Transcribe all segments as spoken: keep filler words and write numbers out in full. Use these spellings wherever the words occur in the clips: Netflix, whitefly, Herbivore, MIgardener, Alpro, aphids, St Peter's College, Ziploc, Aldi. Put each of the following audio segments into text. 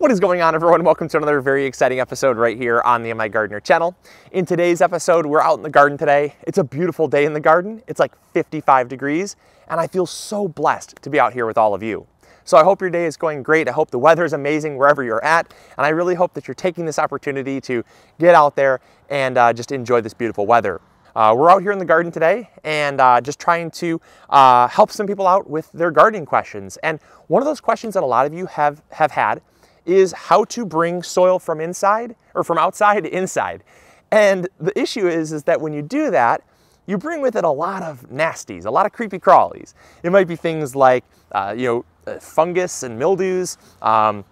What is going on, everyone? Welcome to another very exciting episode right here on the MIgardener channel. In today's episode, we're out in the garden today. It's a beautiful day in the garden. It's like fifty-five degrees, and I feel so blessed to be out here with all of you. So I hope your day is going great. I hope the weather is amazing wherever you're at, and I really hope that you're taking this opportunity to get out there and uh, just enjoy this beautiful weather. Uh, we're out here in the garden today and uh, just trying to uh, help some people out with their gardening questions. And one of those questions that a lot of you have, have had is how to bring soil from inside or from outside to inside. And the issue is, is that when you do that, you bring with it a lot of nasties, a lot of creepy crawlies. It might be things like, uh, you know, fungus and mildews, um,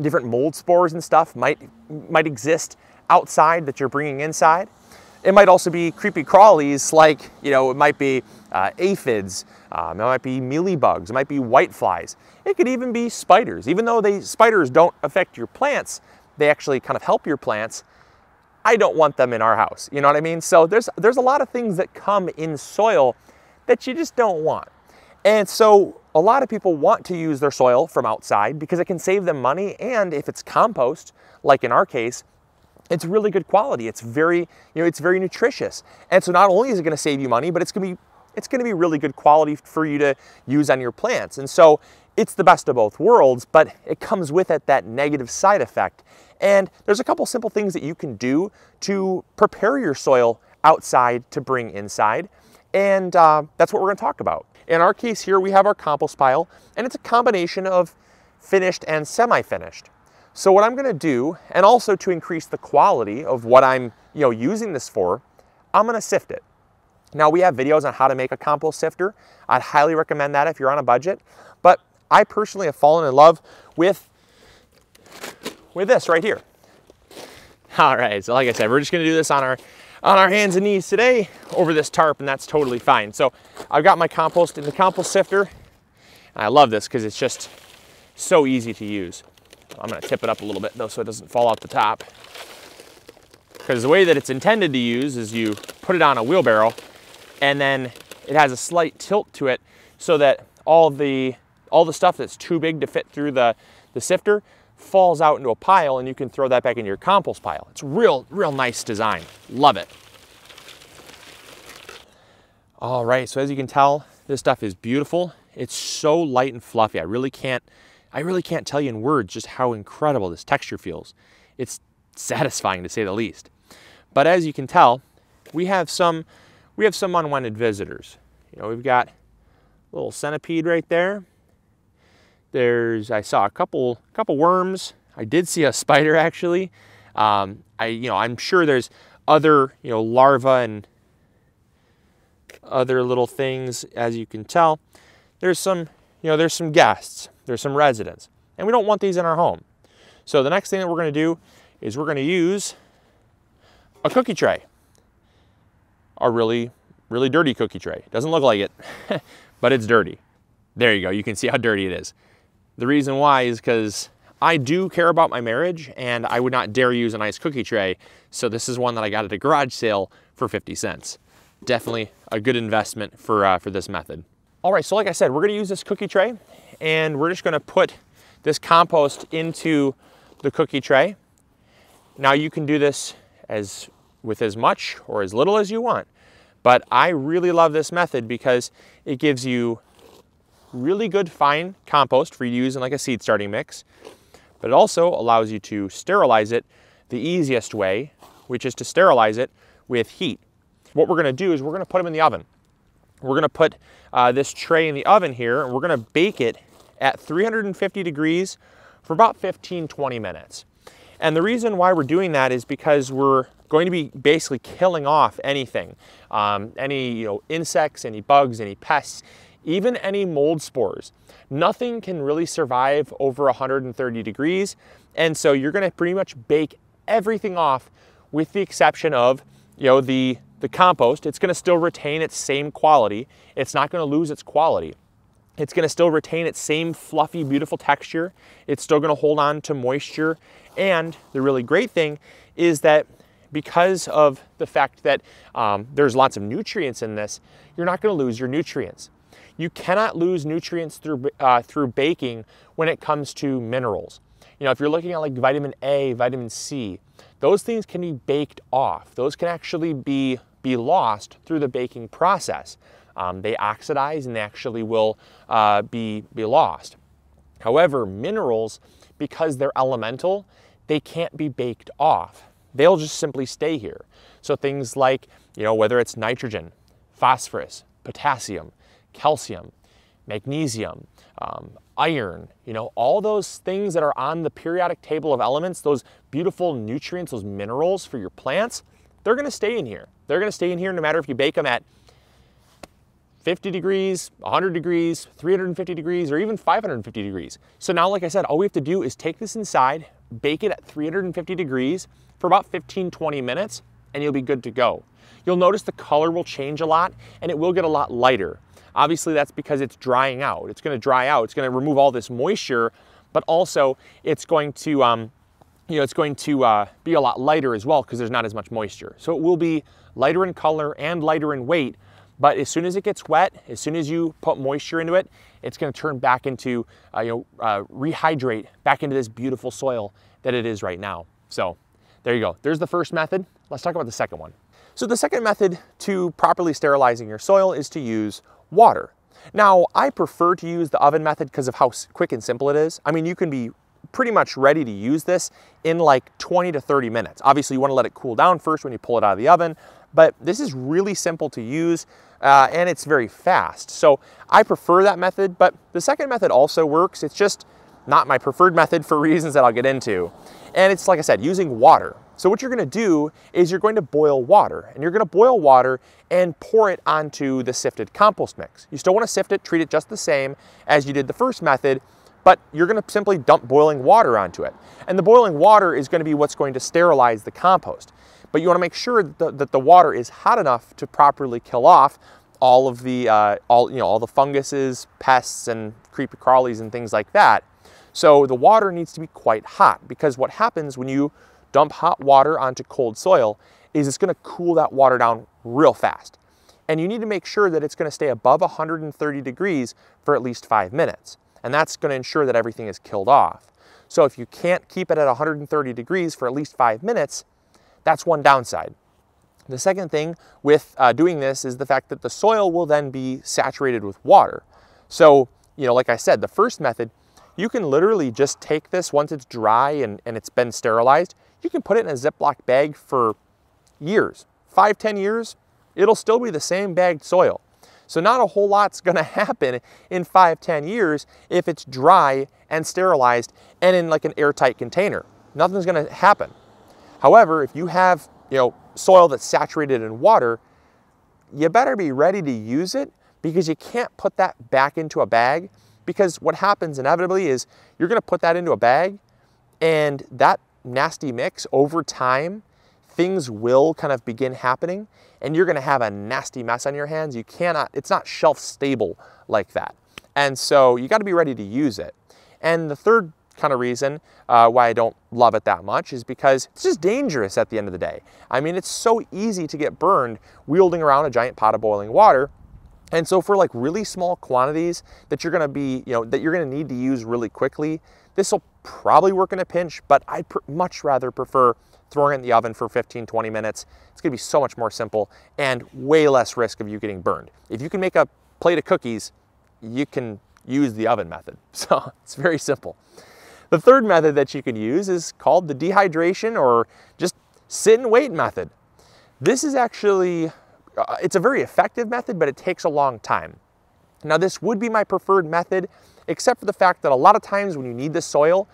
different mold spores and stuff might, might exist outside that you're bringing inside. It might also be creepy crawlies like, you know, it might be uh, aphids, um, it might be mealybugs, it might be whiteflies. It could even be spiders. Even though they, spiders don't affect your plants, they actually kind of help your plants. I don't want them in our house, you know what I mean? So there's, there's a lot of things that come in soil that you just don't want. And so a lot of people want to use their soil from outside because it can save them money, and if it's compost, like in our case, it's really good quality. It's very, you know, it's very nutritious. And so not only is it going to save you money, but it's going to be, it's going to be really good quality for you to use on your plants. And so it's the best of both worlds, but it comes with it that negative side effect. And there's a couple simple things that you can do to prepare your soil outside to bring inside. And uh, that's what we're going to talk about. In our case here, we have our compost pile, and it's a combination of finished and semi-finished. So what I'm going to do, and also to increase the quality of what I'm, you know, using this for, I'm going to sift it. Now, we have videos on how to make a compost sifter. I'd highly recommend that if you're on a budget. But I personally have fallen in love with, with this right here. All right, so like I said, we're just going to do this on our, on our hands and knees today over this tarp, and that's totally fine. So I've got my compost in the compost sifter. I love this because it's just so easy to use. I'm going to tip it up a little bit though so it doesn't fall out the top, because the way that it's intended to use is you put it on a wheelbarrow and then it has a slight tilt to it so that all the all the stuff that's too big to fit through the, the sifter falls out into a pile, and you can throw that back into your compost pile. It's real, real nice design. Love it. All right, so as you can tell, this stuff is beautiful. It's so light and fluffy. I really can't I really can't tell you in words just how incredible this texture feels. It's satisfying, to say the least. But as you can tell, we have some, we have some unwanted visitors. You know, we've got a little centipede right there. There's, I saw a couple, couple worms. I did see a spider actually. Um, I, you know, I'm sure there's other, you know, larvae and other little things. As you can tell, there's some, you know, there's some guests. There's some residents, and we don't want these in our home. So the next thing that we're going to do is we're going to use a cookie tray. A really, really dirty cookie tray. Doesn't look like it, but it's dirty. There you go. You can see how dirty it is. The reason why is because I do care about my marriage, and I would not dare use a nice cookie tray. So this is one that I got at a garage sale for fifty cents. Definitely a good investment for, uh, for this method. All right, so like I said, we're going to use this cookie tray, and we're just going to put this compost into the cookie tray. Now, you can do this as with as much or as little as you want, but I really love this method because it gives you really good fine compost for you to use in like a seed starting mix, but it also allows you to sterilize it the easiest way, which is to sterilize it with heat. What we're going to do is we're going to put them in the oven. We're gonna put uh, this tray in the oven here, and we're gonna bake it at three hundred fifty degrees for about fifteen, twenty minutes. And the reason why we're doing that is because we're going to be basically killing off anything, um, any you know, insects, any bugs, any pests, even any mold spores. Nothing can really survive over one hundred thirty degrees. And so you're gonna pretty much bake everything off with the exception of you know, the The compost. It's going to still retain its same quality. It's not going to lose its quality. It's going to still retain its same fluffy, beautiful texture. It's still going to hold on to moisture. And the really great thing is that because of the fact that um, there's lots of nutrients in this, you're not going to lose your nutrients. You cannot lose nutrients through, uh, through baking when it comes to minerals. You know, if you're looking at like vitamin A, vitamin C, those things can be baked off. Those can actually be, be lost through the baking process. Um, they oxidize and they actually will uh, be, be lost. However, minerals, because they're elemental, they can't be baked off. They'll just simply stay here. So things like, you know, whether it's nitrogen, phosphorus, potassium, calcium, magnesium, um, iron, you know, all those things that are on the periodic table of elements, those beautiful nutrients, those minerals for your plants, they're gonna stay in here. They're gonna stay in here no matter if you bake them at fifty degrees, one hundred degrees, three hundred fifty degrees, or even five hundred fifty degrees. So now, like I said, all we have to do is take this inside, bake it at three hundred fifty degrees for about fifteen, twenty minutes, and you'll be good to go. You'll notice the color will change a lot and it will get a lot lighter. Obviously that's because it's drying out. It's gonna dry out, it's gonna remove all this moisture, but also it's going to, um, you know, it's going to uh, be a lot lighter as well because there's not as much moisture. So it will be lighter in color and lighter in weight, but as soon as it gets wet, as soon as you put moisture into it, it's gonna turn back into, uh, you know, uh, rehydrate back into this beautiful soil that it is right now. So there you go, there's the first method. Let's talk about the second one. So the second method to properly sterilizing your soil is to use water. Now, I prefer to use the oven method because of how quick and simple it is. I mean, you can be pretty much ready to use this in like twenty to thirty minutes. Obviously, you want to let it cool down first when you pull it out of the oven, but this is really simple to use uh, and it's very fast. So I prefer that method, but the second method also works. It's just not my preferred method for reasons that I'll get into. And it's, like I said, using water. So what you're gonna do is you're going to boil water, and you're gonna boil water and pour it onto the sifted compost mix. You still wanna sift it, treat it just the same as you did the first method, but you're gonna simply dump boiling water onto it. And the boiling water is gonna be what's going to sterilize the compost. But you wanna make sure that the, that the water is hot enough to properly kill off all of the, uh, all, you know, all the funguses, pests, and creepy crawlies and things like that. So the water needs to be quite hot, because what happens when you dump hot water onto cold soil is it's gonna cool that water down real fast. And you need to make sure that it's gonna stay above one hundred thirty degrees for at least five minutes. And that's gonna ensure that everything is killed off. So if you can't keep it at one hundred thirty degrees for at least five minutes, that's one downside. The second thing with uh, doing this is the fact that the soil will then be saturated with water. So, you know, like I said, the first method, you can literally just take this once it's dry and, and it's been sterilized, you can put it in a Ziploc bag for years, five, ten years, it'll still be the same bagged soil. So not a whole lot's gonna happen in five, ten years if it's dry and sterilized and in like an airtight container. Nothing's gonna happen. However, if you have, you know, soil that's saturated in water, you better be ready to use it, because you can't put that back into a bag, because what happens inevitably is you're gonna put that into a bag, and that nasty mix, over time, things will kind of begin happening, and you're gonna have a nasty mess on your hands. You cannot, it's not shelf stable like that. And so you gotta be ready to use it. And the third kind of reason uh, why I don't love it that much is because it's just dangerous at the end of the day. I mean, it's so easy to get burned wielding around a giant pot of boiling water. And so for like really small quantities that you're gonna be, you know, that you're gonna need to use really quickly, this will probably work in a pinch, but I'd pr much rather prefer throwing it in the oven for fifteen, twenty minutes. It's gonna be so much more simple and way less risk of you getting burned. If you can make a plate of cookies, you can use the oven method. So it's very simple. The third method that you can use is called the dehydration, or just sit and wait method. This is actually, Uh, it's a very effective method, but it takes a long time. Now, this would be my preferred method, except for the fact that a lot of times when you need the soil,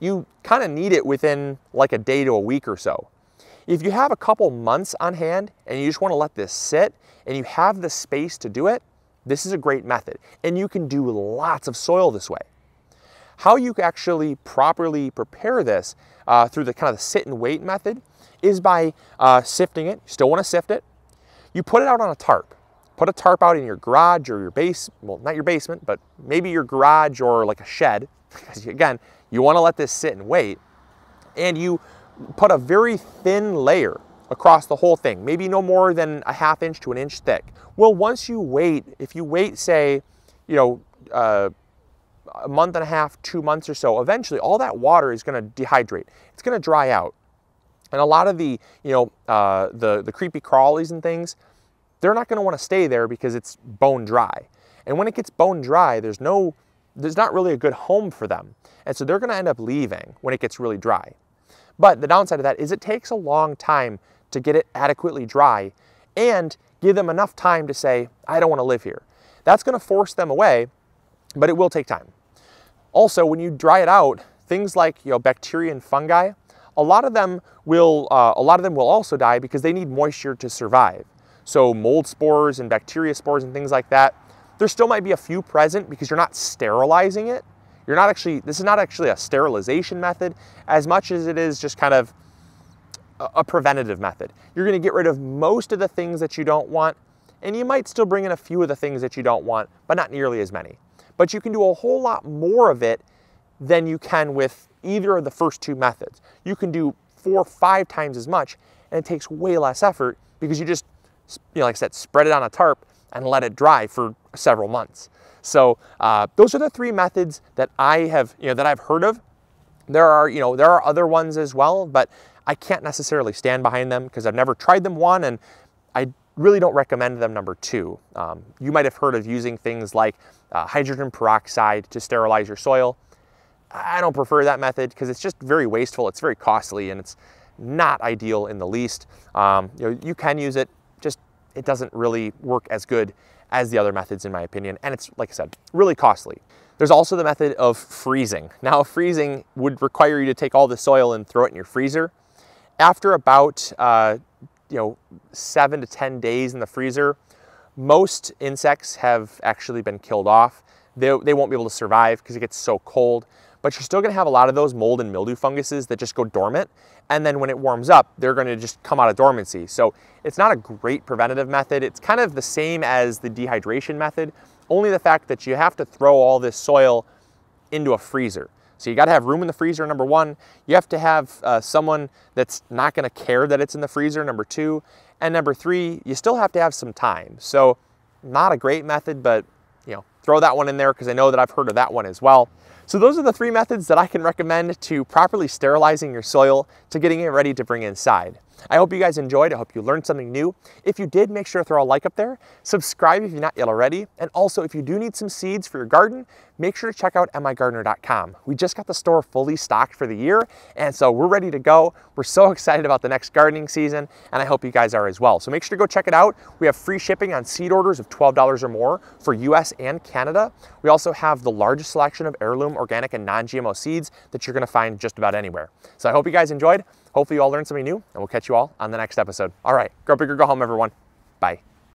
you kind of need it within like a day to a week or so. If you have a couple months on hand and you just want to let this sit and you have the space to do it, this is a great method, and you can do lots of soil this way. How you can actually properly prepare this uh, through the kind of the sit and wait method is by uh, sifting it. You still want to sift it. You put it out on a tarp. Put a tarp out in your garage or your base, well, not your basement, but maybe your garage or like a shed, because again, you wanna let this sit and wait. And you put a very thin layer across the whole thing, maybe no more than a half inch to an inch thick. Well, once you wait, if you wait, say, you know, uh, a month and a half, two months or so, eventually all that water is going to dehydrate. It's going to dry out. And a lot of the, you know, uh, the, the creepy crawlies and things, they're not going to want to stay there because it's bone dry. And when it gets bone dry, there's no, there's not really a good home for them. And so they're going to end up leaving when it gets really dry. But the downside of that is it takes a long time to get it adequately dry and give them enough time to say, I don't want to live here. That's going to force them away, but it will take time. Also, when you dry it out, things like, you know, bacteria and fungi, a lot of them will, uh, a lot of them will also die because they need moisture to survive. So mold spores and bacteria spores and things like that, there still might be a few present because you're not sterilizing it. You're not actually, this is not actually a sterilization method as much as it is just kind of a, a preventative method. You're going to get rid of most of the things that you don't want, and you might still bring in a few of the things that you don't want, but not nearly as many. But you can do a whole lot more of it than you can with either of the first two methods. You can do four or five times as much, and it takes way less effort because you just, you know, like I said, spread it on a tarp and let it dry for several months. So uh, those are the three methods that I have, you know, that I've heard of. There are, you know, there are other ones as well, but I can't necessarily stand behind them because I've never tried them one, and I really don't recommend them number two. Um, you might have heard of using things like uh, hydrogen peroxide to sterilize your soil. I don't prefer that method because it's just very wasteful. It's very costly, and it's not ideal in the least. Um, you know, you can use it, just it doesn't really work as good as the other methods in my opinion. And it's, like I said, really costly. There's also the method of freezing. Now, freezing would require you to take all the soil and throw it in your freezer. After about uh, you know, seven to ten days in the freezer, most insects have actually been killed off. They, they won't be able to survive because it gets so cold, but you're still gonna have a lot of those mold and mildew funguses that just go dormant. And then when it warms up, they're gonna just come out of dormancy. So it's not a great preventative method. It's kind of the same as the dehydration method, only the fact that you have to throw all this soil into a freezer. So you gotta have room in the freezer, number one. You have to have uh, someone that's not gonna care that it's in the freezer, number two. And number three, you still have to have some time. So not a great method, but you know, throw that one in there because I know that I've heard of that one as well. So those are the three methods that I can recommend to properly sterilizing your soil to getting it ready to bring inside. I hope you guys enjoyed. I hope you learned something new. If you did, make sure to throw a like up there. Subscribe if you're not yet already. And also, if you do need some seeds for your garden, make sure to check out M I gardener dot com. We just got the store fully stocked for the year, and so we're ready to go. We're so excited about the next gardening season, and I hope you guys are as well. So make sure to go check it out. We have free shipping on seed orders of twelve dollars or more for U S and Canada. We also have the largest selection of heirloom, organic, and non-G M O seeds that you're going to find just about anywhere. So I hope you guys enjoyed. Hopefully you all learned something new, and we'll catch you all on the next episode. All right, grow big or go home, everyone. Bye.